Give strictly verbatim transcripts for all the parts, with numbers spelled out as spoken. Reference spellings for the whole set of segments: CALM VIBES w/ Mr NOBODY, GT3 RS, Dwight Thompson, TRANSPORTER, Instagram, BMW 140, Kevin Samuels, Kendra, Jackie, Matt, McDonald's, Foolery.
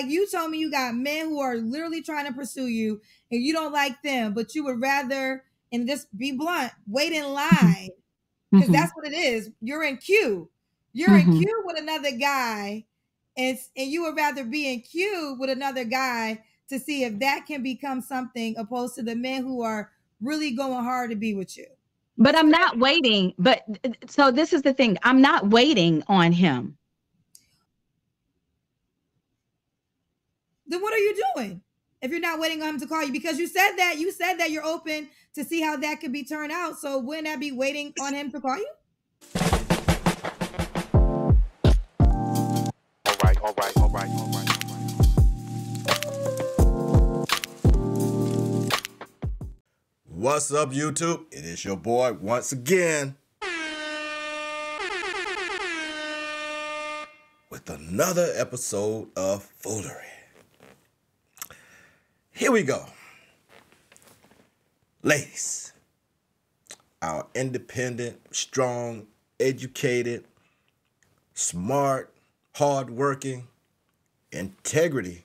Like, you told me you got men who are literally trying to pursue you and you don't like them, but you would rather, and just be blunt, wait in line. Because mm-hmm. that's what it is. You're in queue. You're mm-hmm. in queue with another guy, and, and you would rather be in queue with another guy to see if that can become something, opposed to the men who are really going hard to be with you. But I'm not waiting. But so this is the thing. I'm not waiting on him. Then what are you doing if you're not waiting on him to call you? Because you said that, you said that you're open to see how that could be turned out. So wouldn't that be waiting on him to call you? All right, all right, all right, all right. What's up, YouTube? It is your boy once again with another episode of Foolery. Here we go. Ladies, our independent, strong, educated, smart, hardworking, integrity,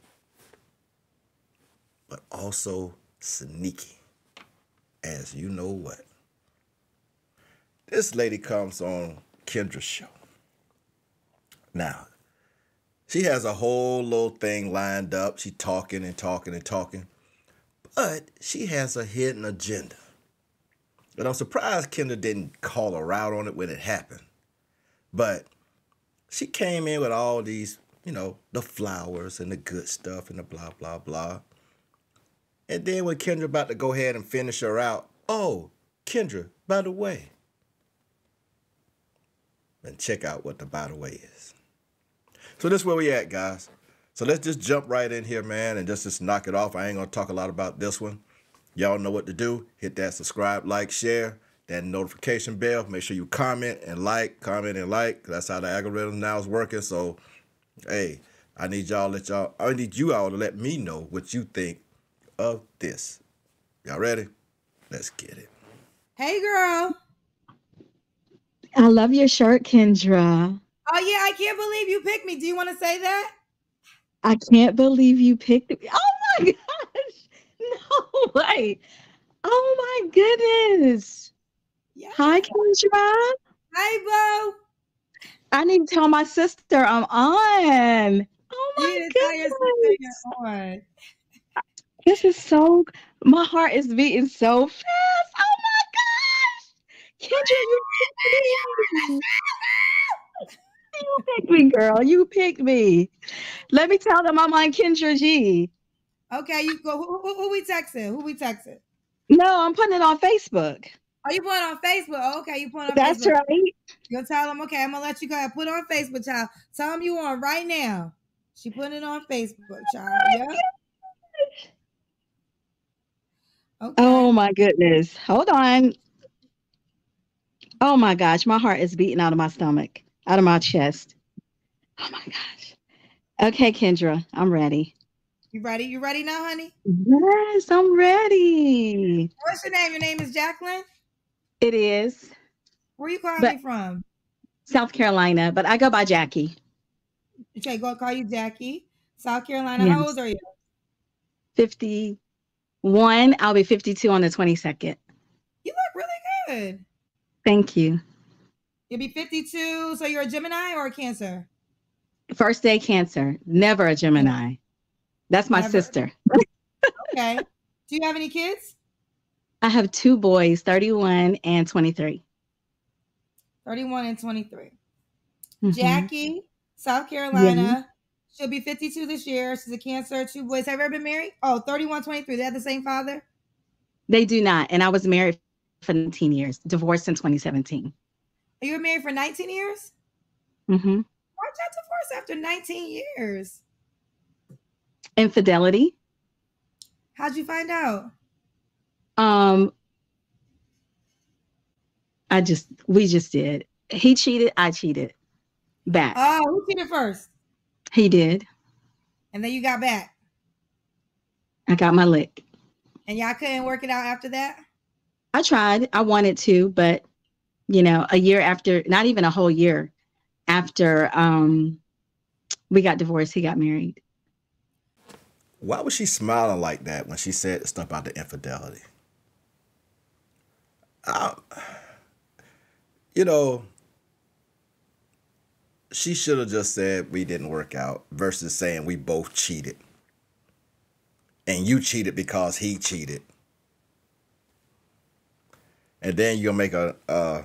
but also sneaky. As you know what. This lady comes on Kendra's show. Now, she has a whole little thing lined up. She talking and talking and talking. But she has a hidden agenda. And I'm surprised Kendra didn't call her out on it when it happened. But she came in with all these, you know, the flowers and the good stuff and the blah, blah, blah. And then when Kendra about to go ahead and finish her out, oh, Kendra, by the way. And check out what the by the way is. So this is where we at, guys. So let's just jump right in here, man, and just, just knock it off. I ain't going to talk a lot about this one. Y'all know what to do. Hit that subscribe, like, share, that notification bell. Make sure you comment and like, comment and like. That's how the algorithm now is working. So, hey, I need y'all let y'all, I need you all to let me know what you think of this. Y'all ready? Let's get it. Hey, girl. I love your shirt, Kendra. Oh, yeah. I can't believe you picked me. Do you want to say that? I can't believe you picked me. Oh, my gosh. No way. Oh, my goodness. Yeah. Hi, Kendra. Hi, Bo. I need to tell my sister I'm on. Oh, my yeah, goodness. Tell your sister you're on. This is so, my heart is beating so fast. Oh my gosh. Kendra, you picked me. You picked me, girl. You picked me. Let me tell them I'm on Kendra G. Okay, you go. Who, who, who we texting? Who we texting? No, I'm putting it on Facebook. Oh, you putting it on Facebook? Oh, okay, you putting it on That's Facebook. That's right. You'll tell them, okay, I'm going to let you go. Put it on Facebook, child. Tell them you on right now. She putting it on Facebook, child. Yeah. Okay. Oh my goodness. Hold on. Oh my gosh. My heart is beating out of my stomach, out of my chest. Oh my gosh. Okay, Kendra, I'm ready. You ready? You ready now, honey? Yes, I'm ready. What's your name? Your name is Jacqueline? It is. Where are you calling but, me from? South Carolina, but I go by Jackie. Okay, go call you Jackie. South Carolina. Yes. How old are you? fifty. One, I'll be fifty-two on the twenty-second. You look really good. Thank you. You'll be fifty-two. So you're a Gemini or a Cancer? First day Cancer. Never a Gemini. That's my Never. sister. Okay. Do you have any kids? I have two boys, thirty-one and twenty-three. thirty-one and twenty-three. Mm-hmm. Jackie, South Carolina. Yeah. She'll be fifty-two this year. She's a Cancer, two boys. Have you ever been married? Oh, thirty-one, twenty-three. They have the same father? They do not. And I was married for nineteen years, divorced in twenty seventeen. You were married for nineteen years? Mm-hmm. Why'd y'all divorce after nineteen years? Infidelity. How'd you find out? Um, I just, we just did. He cheated. I cheated back. Oh, who cheated first? He did. And then you got back. I got my lick. And y'all couldn't work it out after that? I tried. I wanted to, but, you know, a year after, not even a whole year after um, we got divorced, he got married. Why was she smiling like that when she said the stuff about the infidelity? I, you know, she should have just said we didn't work out versus saying we both cheated. And you cheated because he cheated. And then you'll make a uh,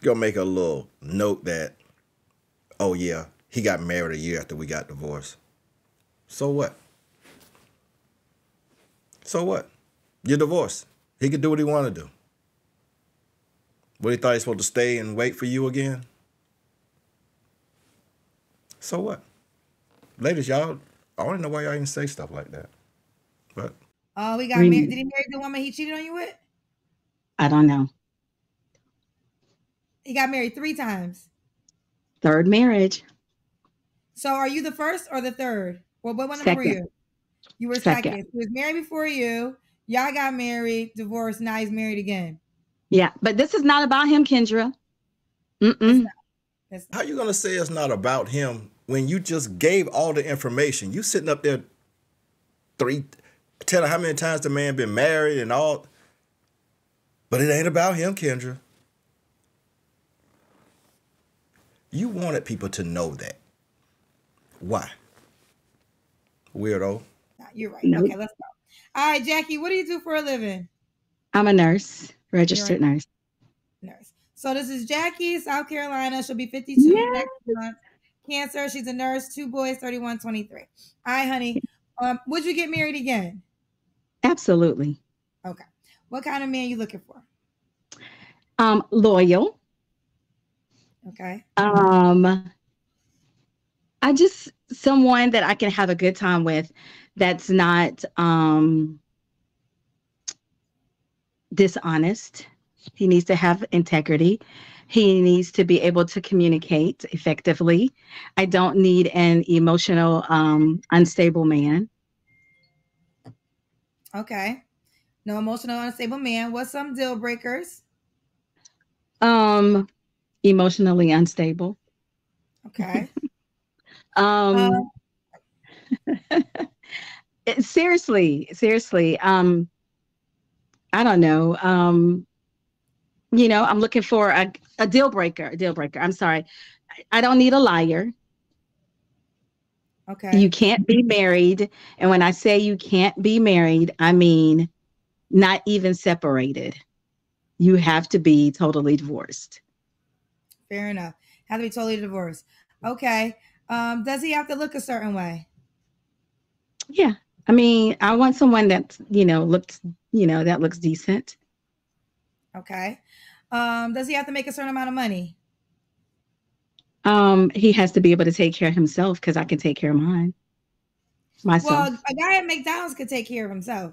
you'll make a little note that, oh yeah, he got married a year after we got divorced. So what? So what? You're divorced. He could do what he wanted to do. What, he thought he's supposed to stay and wait for you again? So what? Ladies, y'all, I don't know why y'all even say stuff like that. But oh, we got married. Did he marry the woman he cheated on you with? I don't know. He got married three times. Third marriage. So are you the first or the third? Well, what one second. Were you? You were second. second. He was married before you. Y'all got married, divorced. Now he's married again. Yeah, but this is not about him, Kendra. Mm-mm. That's not, that's not. How you gonna say it's not about him when you just gave all the information? You sitting up there, three, telling how many times the man been married and all. But it ain't about him, Kendra. You wanted people to know that. Why? Weirdo. You're right. Nope. Okay, let's go. All right, Jackie, what do you do for a living? I'm a nurse, registered a nurse. Nurse. So this is Jackie, South Carolina. She'll be fifty-two yes. next month. Cancer. She's a nurse. Two boys, thirty-one, twenty-three. All right, honey. Um, would you get married again? Absolutely. Okay. What kind of man you looking for? Um, loyal. Okay. Um, I just someone that I can have a good time with. That's not um, dishonest. He needs to have integrity. He needs to be able to communicate effectively. I don't need an emotional, um, unstable man. Okay. No emotional, unstable man. What's some deal breakers? Um, emotionally unstable. Okay. um. Uh Seriously, seriously. Um, I don't know. Um, you know, I'm looking for a, a deal breaker, a deal breaker. I'm sorry. I, I don't need a liar. Okay. You can't be married. And when I say you can't be married, I mean, not even separated. You have to be totally divorced. Fair enough. Have to be totally divorced. Okay. Um, does he have to look a certain way? Yeah. I mean, I want someone that, you know, looks, you know, that looks decent. Okay. Um, does he have to make a certain amount of money? Um, he has to be able to take care of himself because I can take care of mine. Myself. Well, a guy at McDonald's can take care of himself.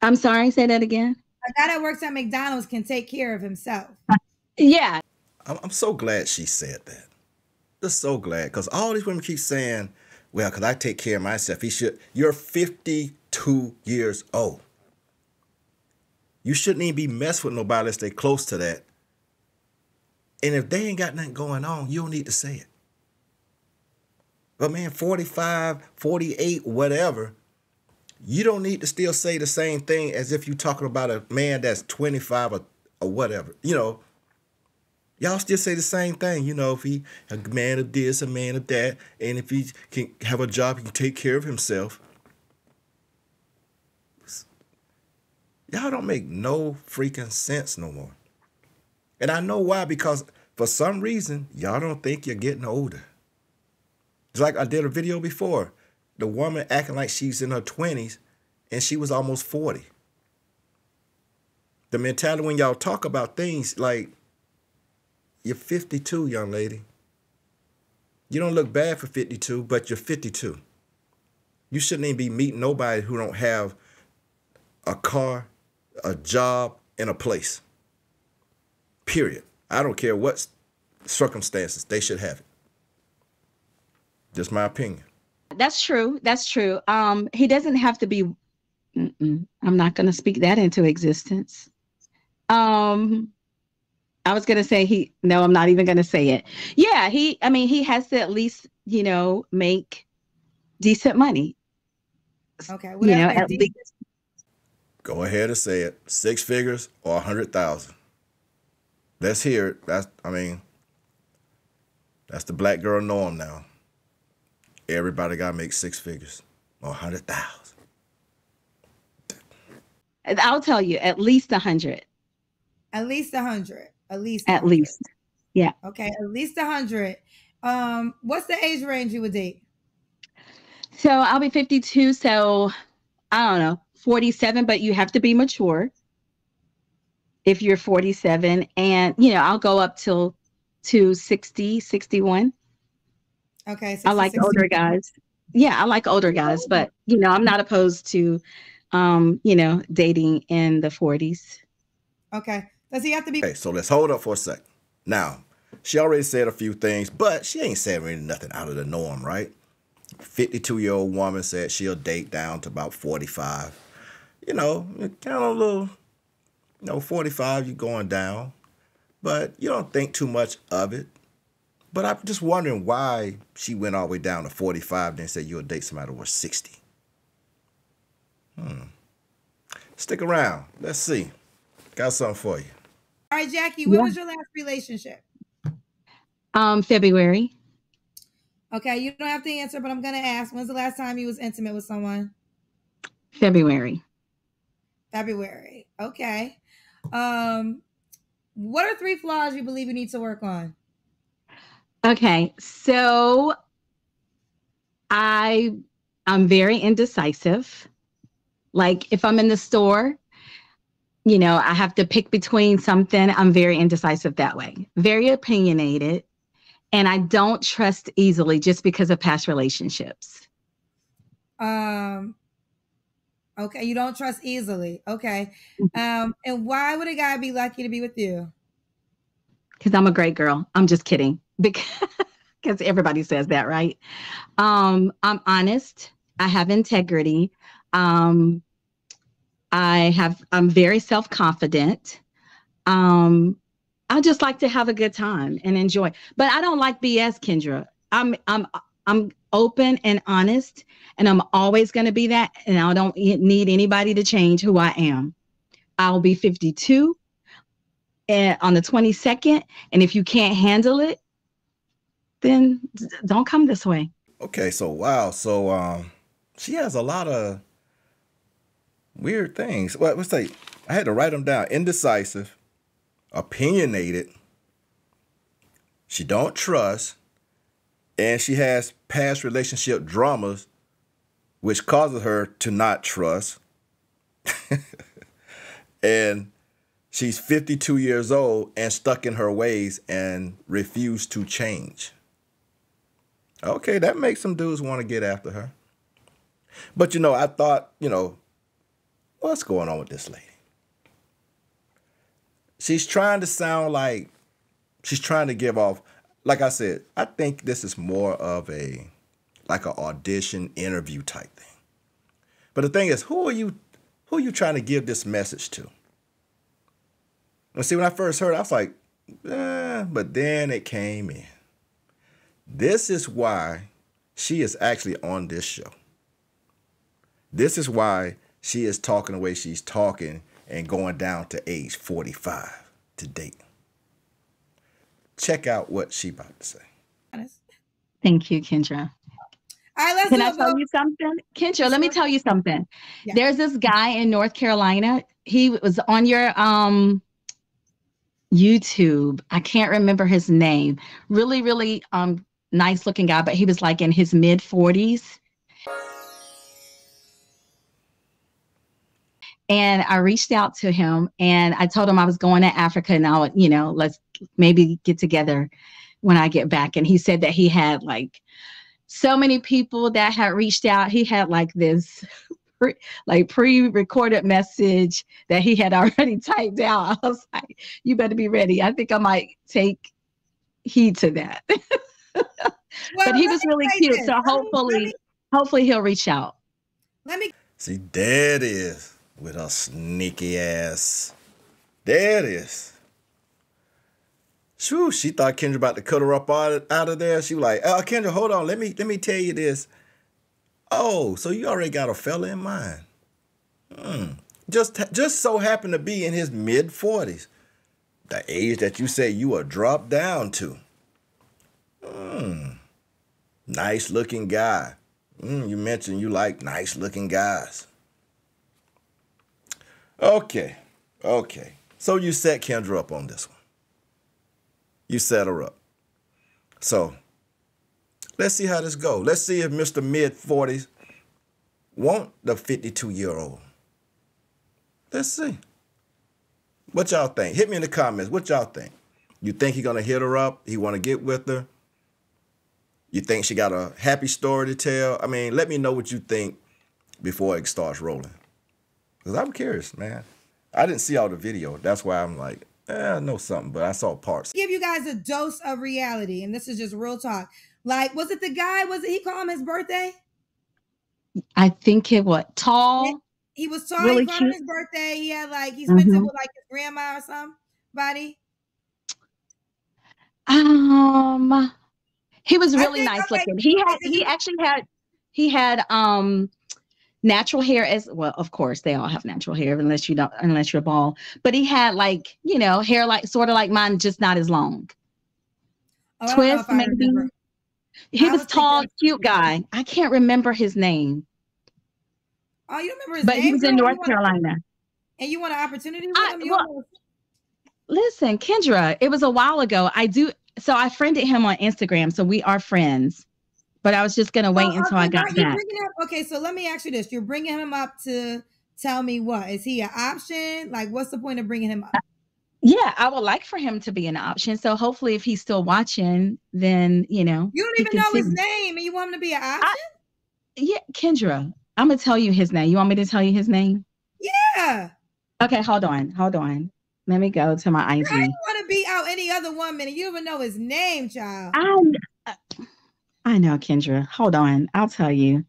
I'm sorry. Say that again. A guy that works at McDonald's can take care of himself. Uh, yeah. I'm, I'm so glad she said that. Just so glad, because all these women keep saying, well, because I take care of myself. He should. You're fifty-two years old. You shouldn't even be messed with nobody unless they close to that. And if they ain't got nothing going on, you don't need to say it. But man, forty-five, forty-eight, whatever, you don't need to still say the same thing as if you're talking about a man that's twenty-five or, or whatever. You know, y'all still say the same thing, you know, if he a man of this, a man of that, and if he can have a job, he can take care of himself. Y'all don't make no freaking sense no more. And I know why, because for some reason, y'all don't think you're getting older. It's like I did a video before, the woman acting like she's in her twenties and she was almost forty. The mentality when y'all talk about things like, you're fifty-two, young lady. You don't look bad for fifty-two, but you're fifty-two. You shouldn't even be meeting nobody who don't have a car, a job, and a place. Period. I don't care what circumstances. They should have it. Just my opinion. That's true. That's true. Um, he doesn't have to be... Mm-mm. I'm not going to speak that into existence. Um... I was going to say he, no, I'm not even going to say it. Yeah, he, I mean, he has to at least, you know, make decent money. Okay. You know, at least. Go ahead and say it. Six figures or a hundred thousand. Let's hear it. That's, I mean, that's the black girl norm now. Everybody got to make six figures or a hundred thousand. I'll tell you, at least a hundred. At least a hundred. At least. At least. Yeah. Okay. At least a hundred. Um, what's the age range you would date? So I'll be fifty-two. So I don't know, forty-seven, but you have to be mature if you're forty-seven, and you know, I'll go up till to sixty, sixty-one. Okay. sixty, I like sixty. Older guys. Yeah. I like older guys, but you know, I'm not opposed to, um, you know, dating in the forties. Okay. Does he have to be? Okay. So let's hold up for a sec. Now, she already said a few things, but she ain't said really nothing out of the norm, right? fifty-two-year-old woman said she'll date down to about forty-five. You know, kind of a little, you know, forty-five, you're going down. But you don't think too much of it. But I'm just wondering why she went all the way down to forty-five and then said you'll date somebody over sixty. Hmm. Stick around. Let's see. Got something for you. All right, Jackie, when yeah. was your last relationship? Um, February. Okay, you don't have to answer, but I'm going to ask. When's the last time you was intimate with someone? February. February. Okay. Um, what are three flaws you believe you need to work on? Okay, so I, I'm very indecisive. Like if I'm in the store, you know, I have to pick between something. I'm very indecisive that way. Very opinionated. And I don't trust easily just because of past relationships. Um, okay. You don't trust easily. Okay. Um, and why would a guy be lucky to be with you? Because I'm a great girl. I'm just kidding. Because everybody says that, right? Um, I'm honest. I have integrity. Um, I have, I'm very self-confident. Um, I just like to have a good time and enjoy, but I don't like B S, Kendra. I'm, I'm, I'm open and honest, and I'm always going to be that. And I don't need anybody to change who I am. I'll be fifty-two and on the twenty-second. And if you can't handle it, then don't come this way. Okay. So, wow. So, um, she has a lot of weird things. Well, let's say I had to write them down. Indecisive. Opinionated, she don't trust, and she has past relationship dramas, which causes her to not trust. And she's fifty-two years old and stuck in her ways and refuse to change. Okay, that makes some dudes want to get after her. But, you know, I thought, you know, what's going on with this lady? She's trying to sound like she's trying to give off. Like I said, I think this is more of a, like an audition interview type thing. But the thing is, who are you, who are you trying to give this message to? And see, when I first heard it, I was like, eh, but then it came in. This is why she is actually on this show. This is why she is talking the way she's talking and going down to age forty-five to date. Check out what she about to say. Thank you, Kendra. All right, let's Can I tell you something? Kendra, let me tell you something. Yeah. There's this guy in North Carolina. He was on your um, YouTube. I can't remember his name. Really, really um, nice looking guy, but he was like in his mid forties. And I reached out to him and I told him I was going to Africa and I would, you know, let's maybe get together when I get back. And he said that he had like so many people that had reached out. He had like this pre, like pre-recorded message that he had already typed out. I was like, you better be ready. I think I might take heed to that. Well, but he was really cute. This. So let hopefully, me, hopefully he'll reach out. Let me see. There it is. With her sneaky ass. There it is. Shoo, she thought Kendra about to cut her up out of, out of there. She was like, oh, Kendra, hold on. Let me, let me tell you this. Oh, so you already got a fella in mind. Hmm. Just, just so happened to be in his mid forties, the age that you say you were dropped down to. Hmm. Nice-looking guy. Mm, you mentioned you like nice-looking guys. Okay. Okay. So you set Kendra up on this one. You set her up. So let's see how this goes. Let's see if Mister mid forties want the fifty-two-year-old. Let's see. What y'all think? Hit me in the comments. What y'all think? You think he's going to hit her up? He want to get with her? You think she got a happy story to tell? I mean, let me know what you think before it starts rolling. Because I'm curious, man. I didn't see all the video. That's why I'm like, eh, I know something, but I saw parts. Give you guys a dose of reality, and this is just real talk. Like, was it the guy, was it he called him his birthday? I think it was tall. He was tall, really he called him his birthday. He had like, he spent mm-hmm. it with like his grandma or somebody. Um... He was really think, nice okay. looking. He had, he actually had, he had um, natural hair as well. Of course, they all have natural hair unless you don't, unless you're bald. But he had like, you know, hair like sort of like mine, just not as long. Oh, Twist, maybe. He I was tall, thinking. cute guy. I can't remember his name. Oh, you remember his but name? But he was in North Carolina. A, and you want an opportunity with I, him? You well, want listen, Kendra, it was a while ago. I do. So I friended him on Instagram, so we are friends. But I was just gonna wait oh, okay. until I got back. Up, okay, so let me ask you this: you're bringing him up to tell me what? Is he an option? Like, what's the point of bringing him up? Yeah, I would like for him to be an option. So hopefully, if he's still watching, then you know you don't even know his name, and you want him to be an option? I, yeah, Kendra, I'm gonna tell you his name. You want me to tell you his name? Yeah. Okay, hold on, hold on. Let me go to my I G. I don't want to be out any other woman. And you even know his name, child. I, I know, Kendra. Hold on. I'll tell you.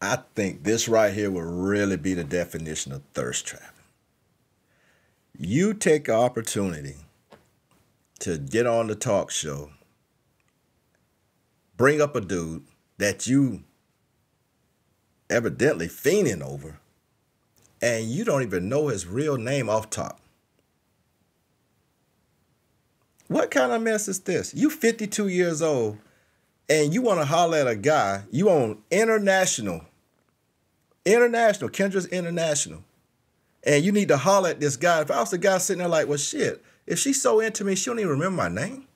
I think this right here will really be the definition of thirst trap. You take an opportunity to get on the talk show, bring up a dude that you evidently fiending over, and you don't even know his real name off top. What kind of mess is this? You fifty-two years old, and you want to holler at a guy. You on international. International. Kendra's international. And you need to holler at this guy. If I was the guy sitting there like, well, shit, if she's so into me, she don't even remember my name.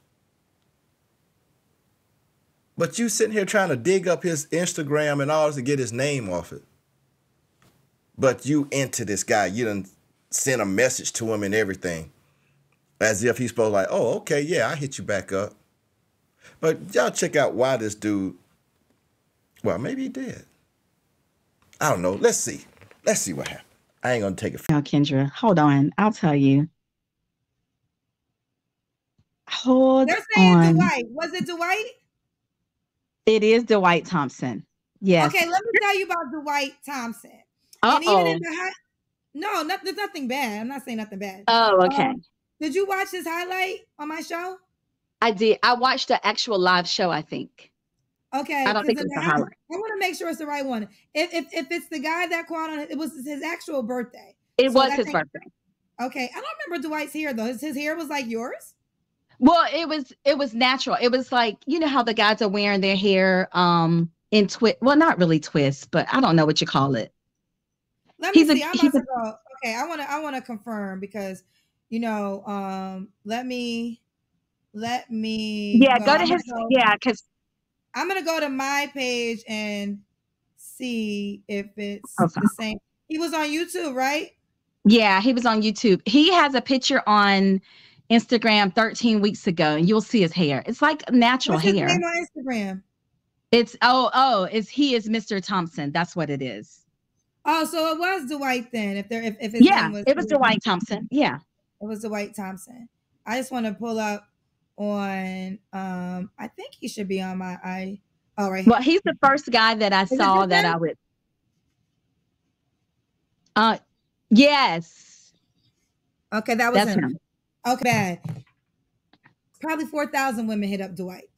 But you sitting here trying to dig up his Instagram and all this to get his name off it. But you into this guy. You done sent a message to him and everything. As if he's supposed to like, oh, okay, yeah, I'll hit you back up. But y'all check out why this dude, well, maybe he did. I don't know. Let's see. Let's see what happened. I ain't going to take it. Now, Kendra, hold on. I'll tell you. Hold on. They're saying on. Dwight. Was it Dwight? It is Dwight Thompson. Yes. Okay, let me tell you about Dwight Thompson. Uh-oh. And even in the high, no, no, there's nothing bad. I'm not saying nothing bad. Oh, okay. Um, did you watch this highlight on my show? I did. I watched the actual live show, I think. Okay. I don't think it's the highlight. I want to make sure it's the right one. If if, if it's the guy that called on it, it was his actual birthday. It so was his thing, birthday. Okay. I don't remember Dwight's hair, though. His, his hair was like yours? Well, it was it was natural. It was like, you know how the guys are wearing their hair um in twist. Well, not really twists, but I don't know what you call it. Let me he's see. A, I'm about to go. Okay, I wanna I wanna confirm because you know, um let me let me Yeah, go, go to I'm his go, yeah, because I'm gonna go to my page and see if it's okay. the same. He was on YouTube, right? Yeah, he was on YouTube. He has a picture on Instagram thirteen weeks ago, and you'll see his hair. It's like natural What's hair. His name on Instagram? It's oh oh, it's he is Mister Thompson. That's what it is. Oh, so it was Dwight then. If there, if, if his yeah, name was it was Dwight Thompson. Yeah, it was Dwight Thompson. I just want to pull up on. Um, I think he should be on my. I oh right. Here. Well, he's the first guy that I Is saw that I would. Uh, yes. Okay, that was That's him. him. Okay, bad. Probably four thousand women hit up Dwight.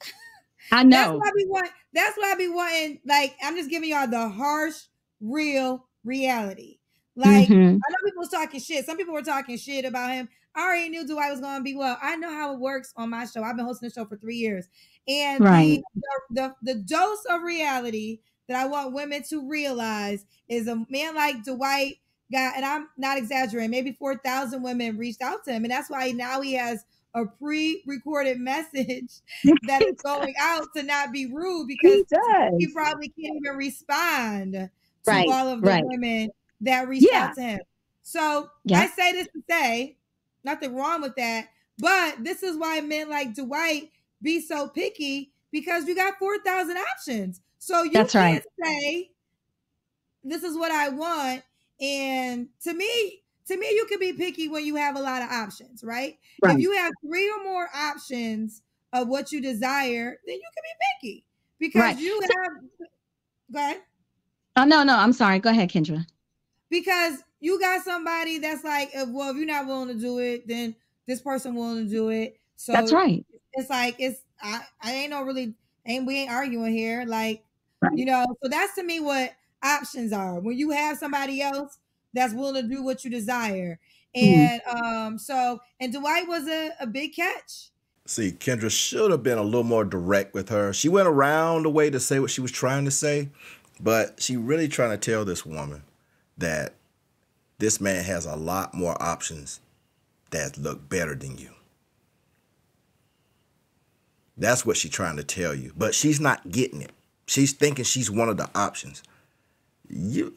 I know. That's why we want. That's why I be wanting. Like, I'm just giving y'all the harsh, real reality. Like, mm-hmm. I know people was talking shit. Some people were talking shit about him. I already knew Dwight was going to be well. I know how it works on my show. I've been hosting the show for three years, and right. the, the the dose of reality that I want women to realize is a man like Dwight got, and I'm not exaggerating, maybe four thousand women reached out to him, and that's why now he has a pre-recorded message that is going out to not be rude, because he, he probably can't even respond to right, all of the right. women that reached yeah. out to him. So yeah. I say this to say, nothing wrong with that, but this is why men like Dwight be so picky, because you got four thousand options. So you That's can't right. say, this is what I want. And to me, to me, you can be picky when you have a lot of options, right? right? If you have three or more options of what you desire, then you can be picky because right. you so, have. Go ahead. Oh no, no, I'm sorry. Go ahead, Kendra. Because you got somebody that's like, well, if you're not willing to do it, then this person willing to do it. So that's right. It's like it's I I ain't no really ain't we ain't arguing here, like right. you know. So that's to me what options are when you have somebody else that's willing to do what you desire. And mm-hmm. um, so, and Dwight was a, a big catch. See, Kendra should have been a little more direct with her. She went around the way to say what she was trying to say, but she really trying to tell this woman that this man has a lot more options that look better than you. That's what she's trying to tell you, but she's not getting it. She's thinking she's one of the options. You...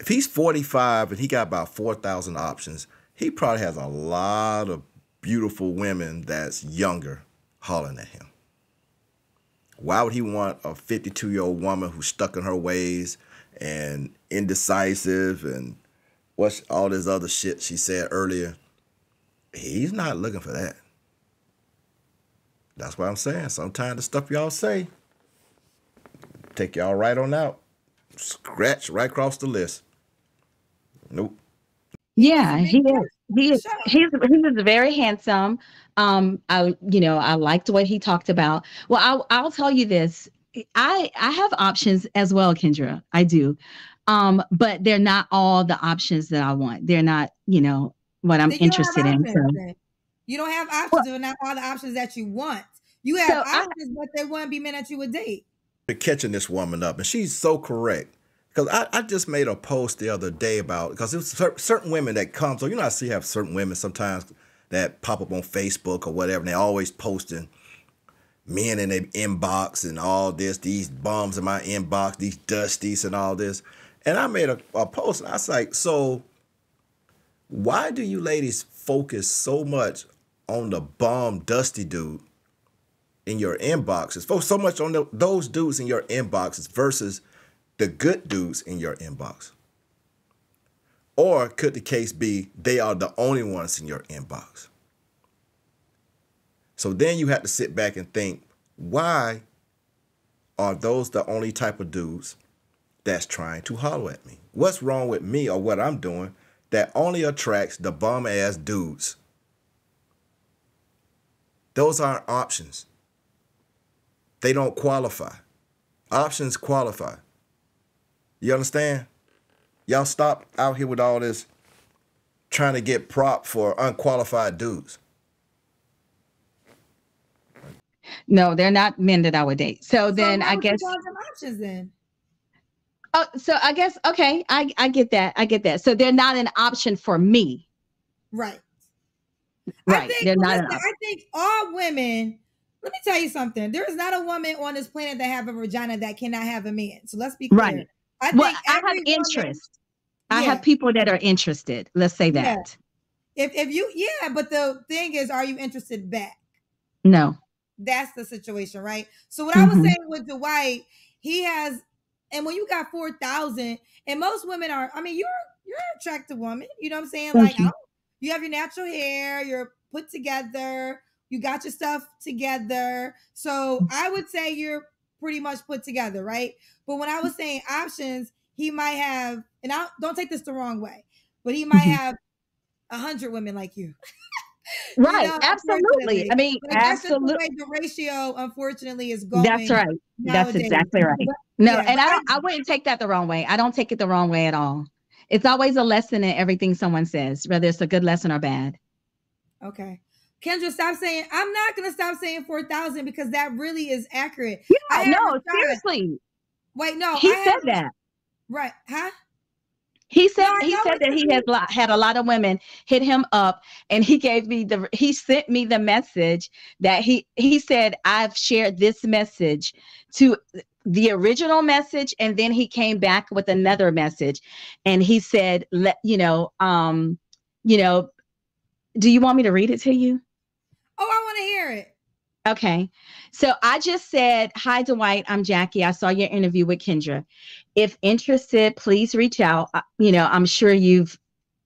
If he's forty-five and he got about four thousand options, he probably has a lot of beautiful women that's younger hollering at him. Why would he want a fifty-two-year-old woman who's stuck in her ways and indecisive and what's all this other shit she said earlier? He's not looking for that. That's why I'm saying sometimes the stuff y'all say, take y'all right on out. Scratch right across the list. Nope. Yeah, he is. He is. He's, he's very handsome. Um, I, you know, I liked what he talked about. Well, I'll, I'll tell you this. I, I have options as well, Kendra. I do. Um, but they're not all the options that I want. They're not, you know, what I'm interested in. So. You don't have options. Well, they're not all the options that you want. You have so options, I, but they wouldn't be men that you would date. Catching this woman up, and she's so correct, because I, I just made a post the other day about, because there's certain women that come, so you know I see have certain women sometimes that pop up on Facebook or whatever, and they're always posting men in their inbox and all this, these bums in my inbox, these dusties and all this, and I made a, a post, and I was like, so why do you ladies focus so much on the bum dusty dude in your inboxes, focus so much on the, those dudes in your inboxes versus the good dudes in your inbox? Or could the case be they are the only ones in your inbox? So then you have to sit back and think, why are those the only type of dudes that's trying to holler at me? What's wrong with me or what I'm doing that only attracts the bum ass dudes? Those aren't options. They don't qualify. Options qualify. You understand? Y'all stop out here with all this trying to get prop for unqualified dudes. No, they're not men that I would date. So, so then I guess options then. Oh, so I guess okay, I I get that. I get that. So they're not an option for me. Right. Right. I think, they're not an option. I think all women. Let me tell you something. There is not a woman on this planet that have a vagina that cannot have a man. So let's be clear. Right. I think well, I have interest. Woman, yeah. I have people that are interested. Let's say that. Yeah. If if you yeah, but the thing is, are you interested back? No. That's the situation, right? So what mm-hmm. I was saying with Dwight, he has, and when you got four thousand, and most women are. I mean, you're you're an attractive woman. You know what I'm saying? Thank like you. I don't, you have your natural hair. You're put together. You got your stuff together. So I would say you're pretty much put together, right? But when I was saying options, he might have, and I don't, don't take this the wrong way, but he might have a hundred women like you. Right. You know, absolutely. I mean, but absolutely. That's the, the ratio, unfortunately, is going. That's right. Nowadays. That's exactly right. But, no, yeah, and right. I don't, I wouldn't take that the wrong way. I don't take it the wrong way at all. It's always a lesson in everything someone says, whether it's a good lesson or bad. Okay. Kendra, stop saying, I'm not going to stop saying four thousand because that really is accurate. Yeah, I no, seriously. Wait, no. He I said that. Right. Huh? He said no, he said that he had had a lot of women hit him up, and he gave me the he sent me the message that he he said, I've shared this message to the original message, and then he came back with another message, and he said, let you know, um, you know, do you want me to read it to you? Oh, I want to hear it. Okay. So I just said, hi, Dwight, I'm Jackie. I saw your interview with Kendra. If interested, please reach out. You know, I'm sure you've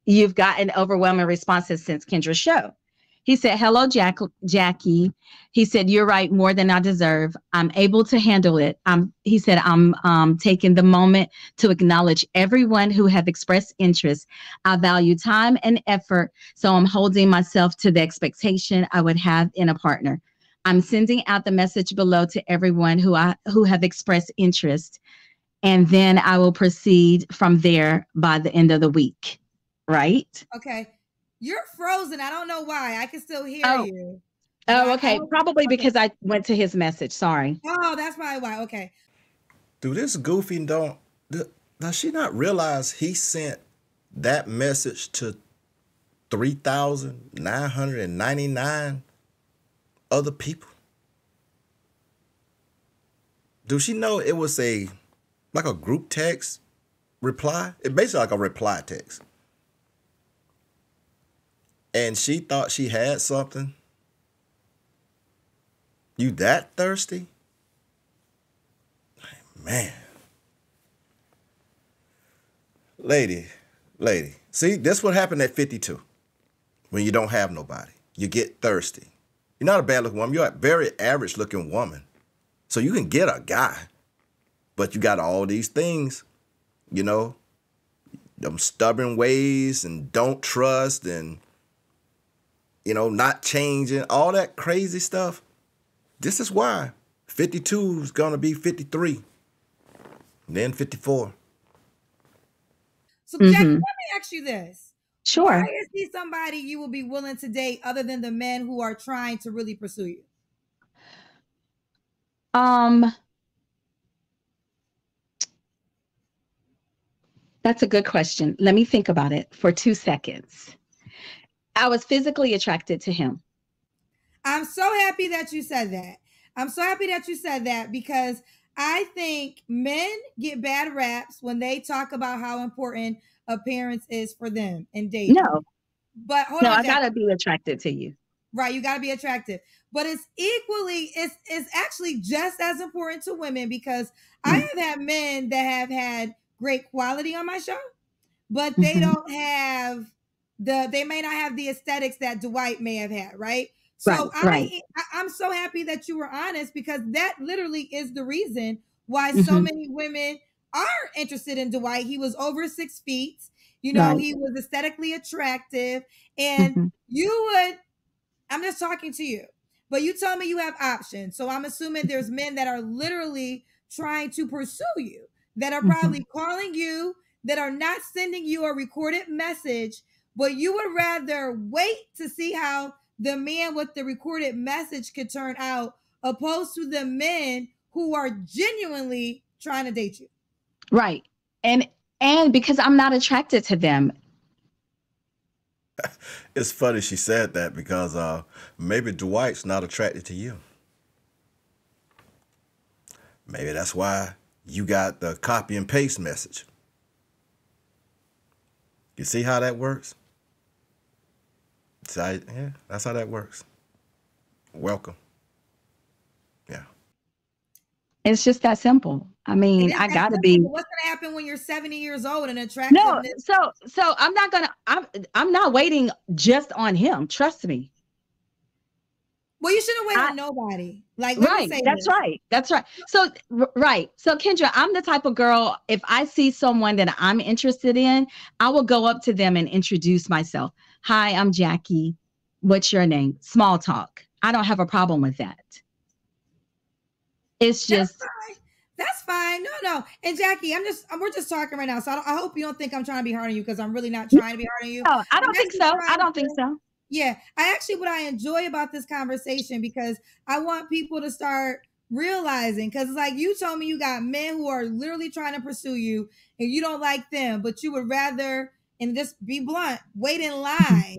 you've gotten overwhelming responses since Kendra's show. He said, hello, Jack Jackie. He said, you're right, more than I deserve. I'm able to handle it. I'm, he said, I'm um, taking the moment to acknowledge everyone who have expressed interest. I value time and effort, so I'm holding myself to the expectation I would have in a partner. I'm sending out the message below to everyone who I who have expressed interest, and then I will proceed from there by the end of the week. Right? Okay. You're frozen. I don't know why. I can still hear oh. you. Oh, okay. Probably because I went to his message. Sorry. Oh, that's probably why. Okay. Do this goofy don't, does she not realize he sent that message to three thousand nine hundred ninety-nine other people? Do she know it was a like a group text reply? It's basically like a reply text. And she thought she had something. You that thirsty? Man. Lady, lady. See, that's what happened at fifty-two. When you don't have nobody, you get thirsty. You're not a bad looking woman. You're a very average looking woman. So you can get a guy, but you got all these things, you know, them stubborn ways and don't trust and, you know, not changing, all that crazy stuff. This is why fifty-two is going to be fifty-three, then fifty-four. So, Jackie, mm-hmm. let me ask you this. Sure. Why is he somebody you will be willing to date other than the men who are trying to really pursue you? Um, that's a good question. Let me think about it for two seconds. I was physically attracted to him. I'm so happy that you said that. I'm so happy that you said that because I think men get bad raps when they talk about how important appearance is for them and dating. No, but hold no, on, I gotta be attracted to you. Right, you gotta be attractive. But it's equally, it's it's actually just as important to women because mm-hmm. I have had men that have had great quality on my show, but they mm-hmm. don't have the, they may not have the aesthetics that Dwight may have had, right? So right, I, right. I, I'm so happy that you were honest because that literally is the reason why mm-hmm. so many women are interested in Dwight. He was over six feet, you know, right. he was aesthetically attractive and mm-hmm. you would, I'm just talking to you, but you told me you have options. So I'm assuming there's men that are literally trying to pursue you, that are probably mm-hmm. calling you, that are not sending you a recorded message, but you would rather wait to see how the man with the recorded message could turn out opposed to the men who are genuinely trying to date you. Right. And and because I'm not attracted to them. It's funny she said that because uh, maybe Dwight's not attracted to you. Maybe that's why you got the copy and paste message. You see how that works? So, yeah, that's how that works. Welcome. Yeah. It's just that simple. I mean, I gotta be. What's gonna happen when you're seventy years old and attractive? No, so so I'm not gonna. I'm I'm not waiting just on him. Trust me. Well, you shouldn't wait I, on nobody. Like right, say that's this. right, that's right. So right, so Kendra, I'm the type of girl. If I see someone that I'm interested in, I will go up to them and introduce myself. Hi, I'm Jackie. what's your name? Small talk. I don't have a problem with that. It's just. That's fine. That's fine. No, no. And Jackie, I'm just, we're just talking right now. So I, don't, I hope you don't think I'm trying to be hard on you, because I'm really not trying to be hard on you. No, I don't think so. I don't think so. Yeah. I actually, what I enjoy about this conversation, because I want people to start realizing, because it's like, you told me you got men who are literally trying to pursue you and you don't like them, but you would rather, and just be blunt, wait in line.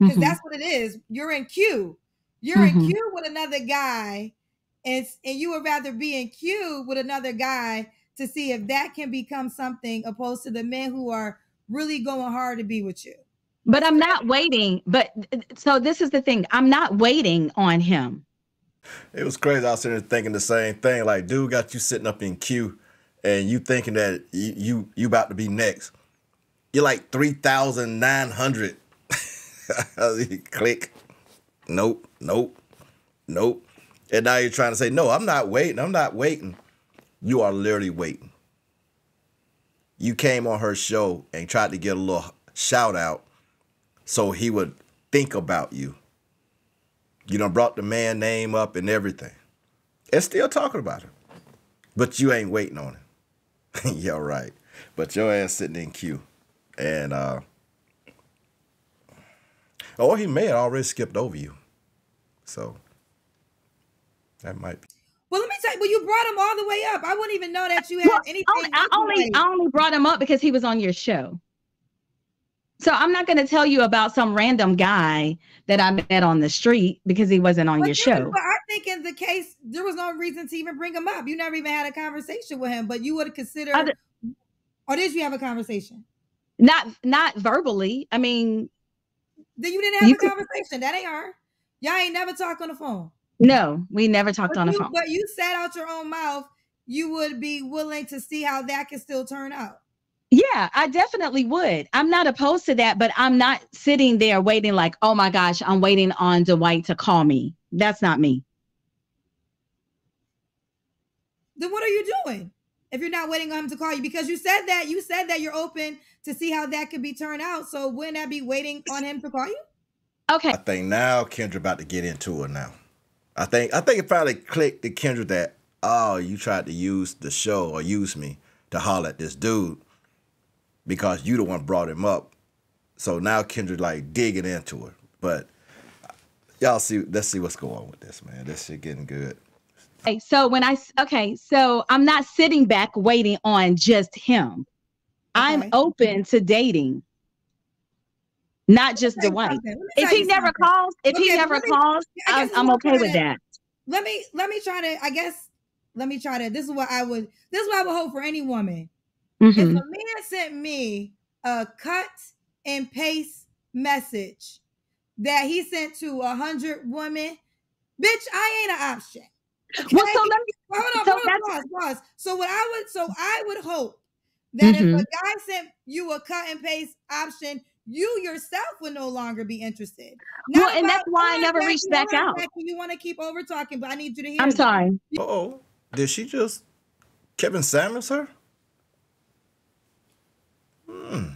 Because mm-hmm. that's what it is. You're in queue. You're mm-hmm. in queue with another guy. And, and you would rather be in queue with another guy to see if that can become something, opposed to the men who are really going hard to be with you. But I'm not waiting. But so this is the thing. I'm not waiting on him. It was crazy. I was sitting there thinking the same thing. Like, dude got you sitting up in queue and you thinking that you, you, you about to be next. You're like three thousand nine hundred. Click. Nope. Nope. Nope. And now you're trying to say, no, I'm not waiting. I'm not waiting. You are literally waiting. You came on her show and tried to get a little shout out so he would think about you. You done brought the man name up and everything. And still talking about him. But you ain't waiting on him. You're right. But your ass sitting in queue. And, uh, or he may have already skipped over you. So. That might be. Well, let me tell you, well, you brought him all the way up. I wouldn't even know that you had well, anything. Only, I, only, I only brought him up because he was on your show. So I'm not going to tell you about some random guy that I met on the street because he wasn't on but your show. But I think in the case, there was no reason to even bring him up. You never even had a conversation with him, but you would have considered, Other, or did you have a conversation? Not, not verbally. I mean. Then you didn't have you a could, conversation. That ain't her. Y'all ain't never talked on the phone. No, we never talked but on the you, phone. But you said out your own mouth, you would be willing to see how that can still turn out. Yeah, I definitely would. I'm not opposed to that, but I'm not sitting there waiting like, oh my gosh, I'm waiting on Dwight to call me. That's not me. Then what are you doing if you're not waiting on him to call you? Because you said that, you said that you're open to see how that could be turned out. So wouldn't that be waiting on him to call you? Okay. I think now Kendra about to get into it now. I think I think it finally clicked to Kendra that, oh, you tried to use the show or use me to holler at this dude because you the one brought him up. So now Kendra like digging into it. But y'all see, let's see what's going on with this, man. This shit getting good. Okay, so when I okay, so I'm not sitting back waiting on just him. Okay. I'm open to dating. Not just Dwight. If he never something. calls, if okay, he never me, calls, I'm, I'm okay with to, that. Let me, let me try to, I guess, let me try to, this is what I would, this is what I would hope for any woman. Mm-hmm. If a man sent me a cut and paste message that he sent to a hundred women, bitch, I ain't an option. Okay? Well, so let me, hold on, so hold on, pause, pause. So what I would, so I would hope that mm-hmm. if a guy sent you a cut and paste option, you yourself would no longer be interested. Now, well, and that's why I never back, reached back out. Back, you want to keep over talking, but I need you to hear. I'm me. sorry. Uh oh, did she just Kevin Samuels her? Hmm.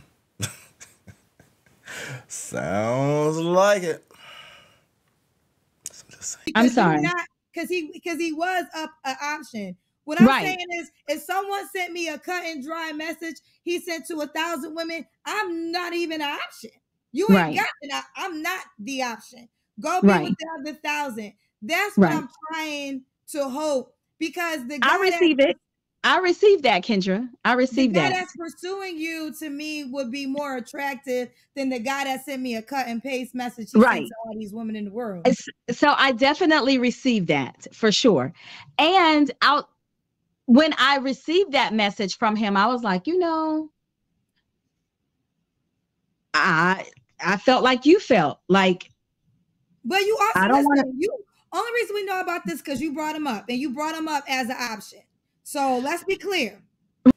Sounds like it. I'm, just I'm sorry. Because he because he was up an option. What I'm right. saying is, if someone sent me a cut and dry message he sent to a thousand women, I'm not even an option. You ain't right. got it. I'm not the option. Go be right. with the other thousand. That's right. what I'm trying to hope, because the guy I receive that, it. I receive that, Kendra. I receive the guy that. That's pursuing you to me would be more attractive than the guy that sent me a cut and paste message he right. sent to all these women in the world. So I definitely received that for sure, and I'll. When I received that message from him, I was like, you know, I I felt like you felt like. But you also, I don't wanna... you, only reason we know about this because you brought him up, and you brought him up as an option. So let's be clear.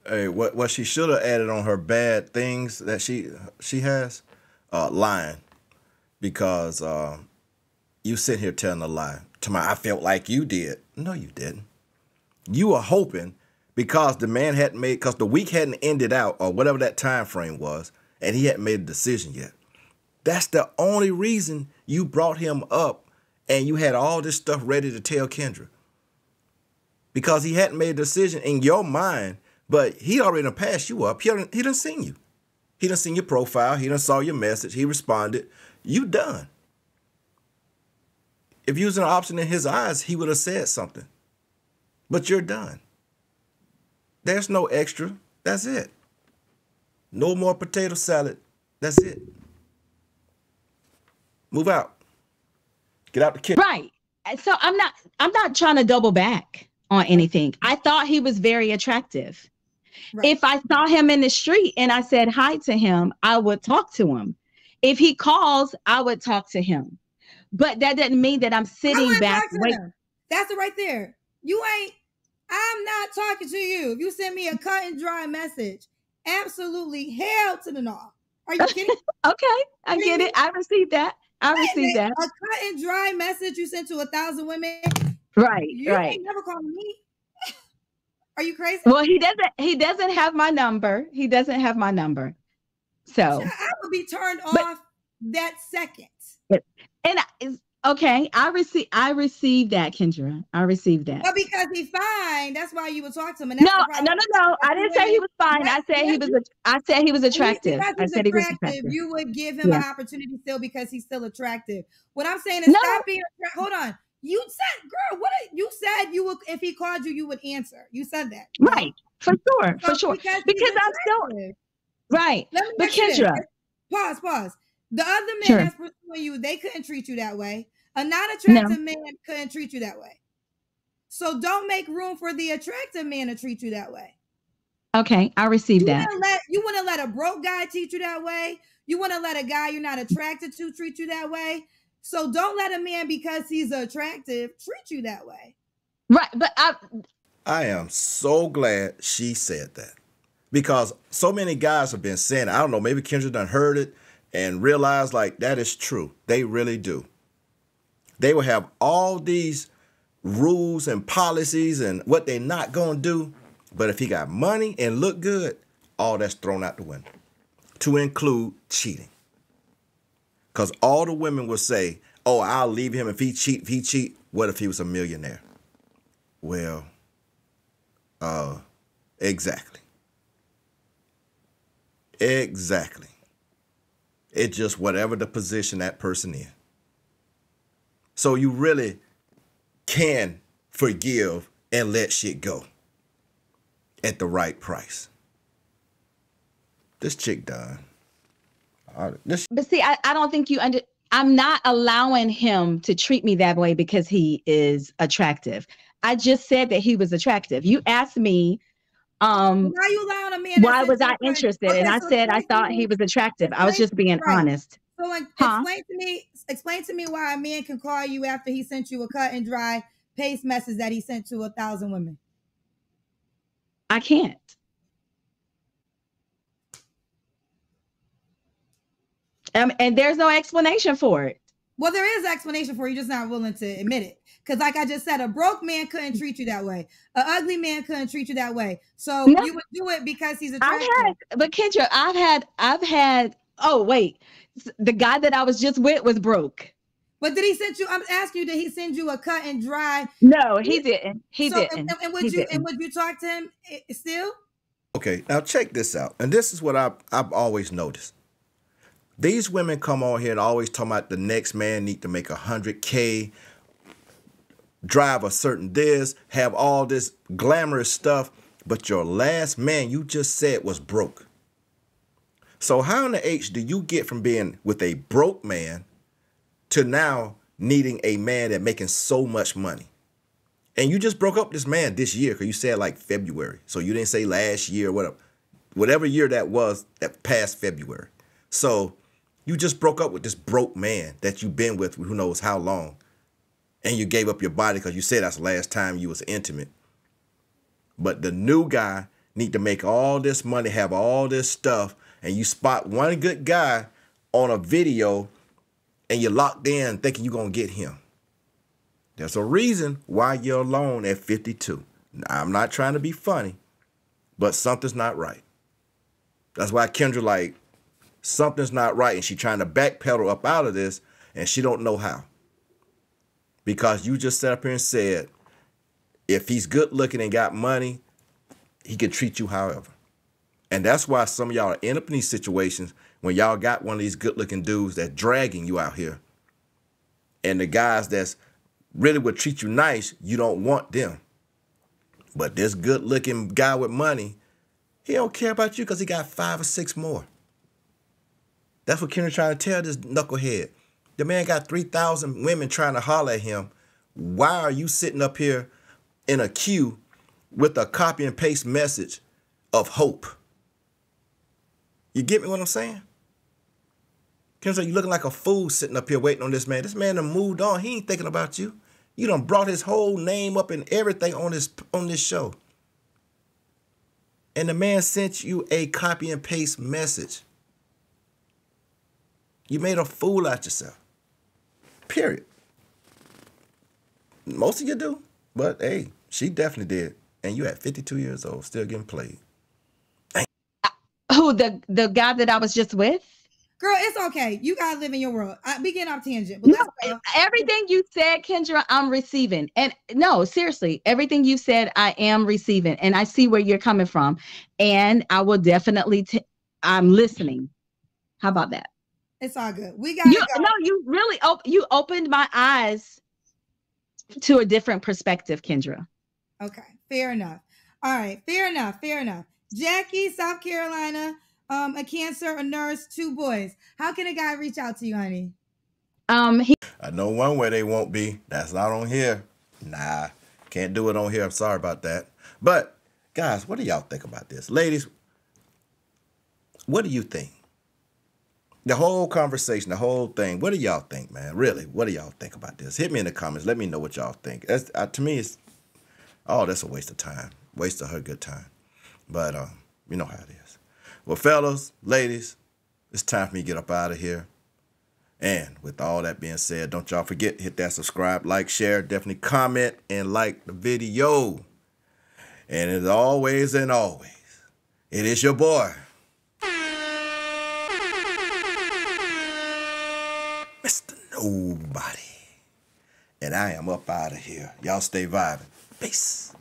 Hey, what what she should have added on her bad things that she she has, uh, lying, because uh, you sit here telling a lie. To my, I felt like you did. No, you didn't. You were hoping because the man hadn't made, because the week hadn't ended out or whatever that time frame was, and he hadn't made a decision yet. That's the only reason you brought him up and you had all this stuff ready to tell Kendra because he hadn't made a decision in your mind, but he already done passed you up. He done, he done seen you. He done seen your profile. He done saw your message. He responded. You done. If you was an option in his eyes, he would have said something. But you're done. There's no extra. That's it. No more potato salad. That's it. Move out. Get out the kitchen. Right. So I'm not I'm not trying to double back on anything. I thought he was very attractive. Right. If I saw him in the street and I said hi to him, I would talk to him. If he calls, I would talk to him. But that doesn't mean that I'm sitting back. Wait. That's it right there. You ain't. I'm not talking to you. If you send me a cut and dry message, absolutely hell to the no. Are you kidding? Okay, I get it. I received that. I received that. A cut and dry message you sent to a thousand women. Right, you right. You ain't never called me. Are you crazy? Well, he doesn't. He doesn't have my number. He doesn't have my number. So I would be turned but, off that second. But, and I, okay, I receive. I received that, Kendra. I received that. Well, because he's fine. That's why you would talk to him. And that's no, no, no, no. I didn't say he was fine. I said he was. I said he was attractive. I said he was attractive. You would give him yeah. an opportunity still because he's still attractive. What I'm saying is, no. stop being. Hold on. You said, girl, what are, you said you would. If he called you, you would answer. You said that. Right. For sure. So for sure. Because, because I'm still. Right. Let me but Kendra. Pause. Pause. The other men sure. that's pursuing you, they couldn't treat you that way. A non-attractive no. man couldn't treat you that way. So don't make room for the attractive man to treat you that way. Okay, I received you that. Wouldn't let, you wouldn't let a broke guy treat you that way. You wouldn't let a guy you're not attracted to treat you that way. So don't let a man, because he's attractive, treat you that way. Right, but I... I am so glad she said that. Because so many guys have been saying, I don't know, maybe Kendra done heard it, and realize like that is true. They really do. They will have all these rules and policies and what they're not going to do. But if he got money and look good, all that's thrown out the window, to include cheating. Because all the women will say, oh, I'll leave him if he cheat, if he cheat. What if he was a millionaire? Well, uh, exactly. Exactly. It's just whatever the position that person in. So you really can forgive and let shit go at the right price. This chick done. Right, this but see, I, I don't think you under. I'm not allowing him to treat me that way because he is attractive. I just said that he was attractive. You asked me. Um, why, you allowing a man why was I interested? Okay, and I so said I thought he was attractive. I was just being right. honest. So like, huh? explain to me, explain to me why a man can call you after he sent you a cut and dry paste message that he sent to a thousand women. I can't. Um, and there's no explanation for it. Well, there is explanation for it. You're just not willing to admit it. Because like I just said, a broke man couldn't treat you that way. An ugly man couldn't treat you that way. So no. you would do it because he's attractive. I had, but Kendra, I've had, I've had, oh, wait. The guy that I was just with was broke. But did he send you, I'm asking you, did he send you a cut and dry? No, he didn't. He so, didn't. And, and, would he you, didn't. and would you talk to him still? Okay, now check this out. And this is what I've, I've always noticed. These women come on here and always talk about the next man need to make a hundred K, drive a certain this, have all this glamorous stuff, but your last man you just said was broke. So how in the H do you get from being with a broke man to now needing a man that making so much money? And you just broke up this man this year because you said like February. So you didn't say last year or whatever. Whatever year that was, that past February. So... you just broke up with this broke man that you've been with who knows how long, and you gave up your body because you said that's the last time you was intimate. But the new guy need to make all this money, have all this stuff, and you spot one good guy on a video and you're locked in thinking you're going to get him. There's a reason why you're alone at fifty-two. Now, I'm not trying to be funny, but something's not right. That's why Kendra like, something's not right, and she's trying to backpedal up out of this, and she don't know how. Because you just sat up here and said, if he's good looking and got money, he could treat you however. And that's why some of y'all end up in these situations when y'all got one of these good looking dudes that's dragging you out here. And the guys that's really would treat you nice, you don't want them. But this good looking guy with money, he don't care about you because he got five or six more. That's what Kendra trying to tell this knucklehead. The man got three thousand women trying to holler at him. Why are you sitting up here in a queue with a copy and paste message of hope? You get me what I'm saying? Kendra, you looking like a fool sitting up here waiting on this man. This man done moved on. He ain't thinking about you. You done brought his whole name up and everything on this, on this show. And the man sent you a copy and paste message. You made a fool out yourself. Period. Most of you do. But, hey, she definitely did. And you at fifty-two years old, still getting played. Dang. Who, the, the guy that I was just with? Girl, it's okay. You guys live in your world. I be getting off tangent. But no, that's everything you said, Kendra, I'm receiving. And no, seriously, everything you said, I am receiving. And I see where you're coming from. And I will definitely, t I'm listening. How about that? It's all good. We got to go. No, you really, op you opened my eyes to a different perspective, Kendra. Okay, fair enough. All right, fair enough, fair enough. Jackie, South Carolina. Um, a cancer, a nurse, two boys. How can a guy reach out to you, honey? Um, he I know one way they won't be. That's not on here. Nah, can't do it on here. I'm sorry about that. But, guys, what do y'all think about this? Ladies, what do you think? The whole conversation, the whole thing, what do y'all think, man? Really, what do y'all think about this? Hit me in the comments. Let me know what y'all think. That's, uh, to me, it's, oh, that's a waste of time. Waste of her good time. But um, you know how it is. Well, fellas, ladies, it's time for me to get up out of here. And with all that being said, don't y'all forget to hit that subscribe, like, share, definitely comment, and like the video. And as always and always, it is your boy, Mister Nobody. And I am up out of here. Y'all stay vibing. Peace.